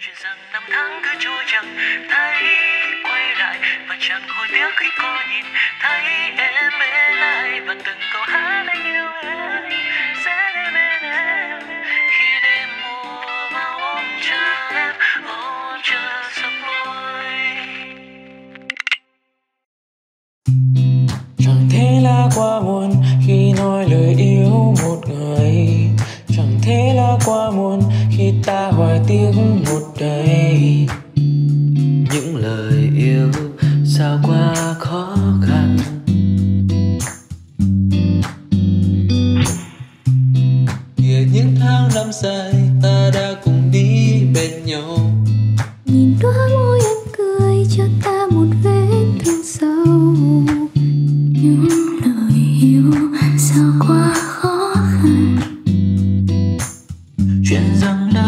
Chuyện rằng năm tháng cứ trôi chẳng thấy quay lại, và chẳng hối tiếc khi cô nhìn thấy em mê lại. Và từng câu hát anh yêu em sẽ đến bên em khi đêm mùa vào ôm chặt em, ôm chặt giấc môi. Chẳng thế là quá buồn khi nói lời yêu một người, chẳng thế là quá muộn khi ta hoài tiếc một đời. Những lời yêu sao quá khó khăn, kìa những tháng năm dài ta đã cùng đi bên nhau. Nhìn đóa môi em cười cho ta một vết thương sâu. Những lời yêu sao quá khó khăn, chuyện rằng đã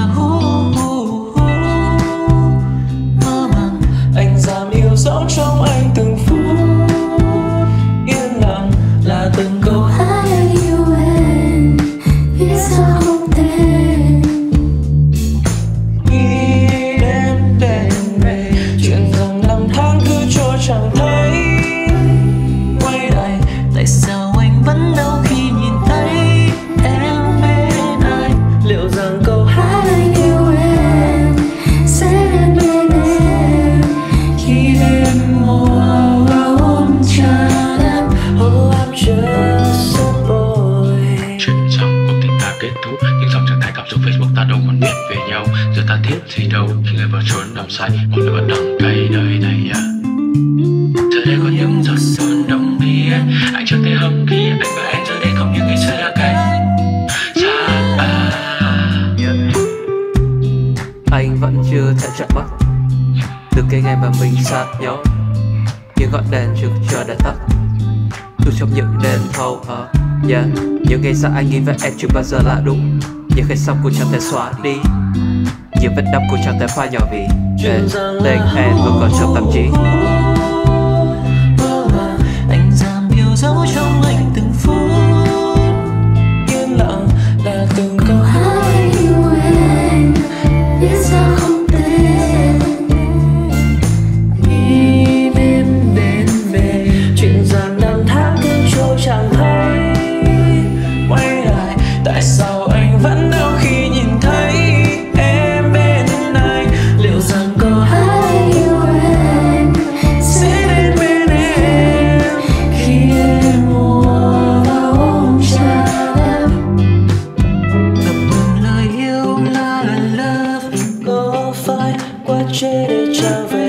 mơ màng. Anh dám yêu dấu trong anh từng phút yên lặng, là từng câu hát anh yêu em biết sao không tên. Khi đêm đêm về, chuyện rằng năm tháng cứ trôi chẳng thấy quay lại, tại sao anh vẫn đau khi nhìn thấy em bên anh. Liệu rằng câu hát anh yêu em sẽ đến bên em khi đêm mùa vào ôm chặt em, ôm chặt giấc môi. Chuyện rằng cuộc tình ta kết thúc, nhưng dòng trạng thái cảm xúc Facebook ta đâu còn biết về nhau. Giờ ta thiết gì đâu khi người vào trốn đắm say, mọi người vẫn đắng cay đời này à. Giờ đây có những giọt sương đọng bia, anh chẳng thể hâm khi anh và em giờ đây không như ngày xưa đã cách. Anh vẫn chưa thể chợt mất từ cái ngày mà mình xa nhau, những ngọn đèn trực chờ đã tắt dù trong những đêm thâu hờ. Những ngày xa anh nghĩ về em chưa bao giờ là đúng, những ngày sau cũng chẳng thể xóa đi, những vết đâm cũng chẳng thể phai nhỏ vì tên em vẫn còn trong tâm trí. Anh dám yêu dấu trong anh từng phút yên lặng, là từng câu hát anh yêu em biết sao không tên. Khi đêm đến về, chuyện rằng năm tháng cứ trôi chẳng thấy quay lại, tại sao anh vẫn đau khi nhìn thấy em bên anh. Liệu rằng câu hát anh yêu em sẽ đến bên em khi đêm mùa vào ôm chặt em. Ngập ngừng lời yêu là love, có phải quá trễ để trở về?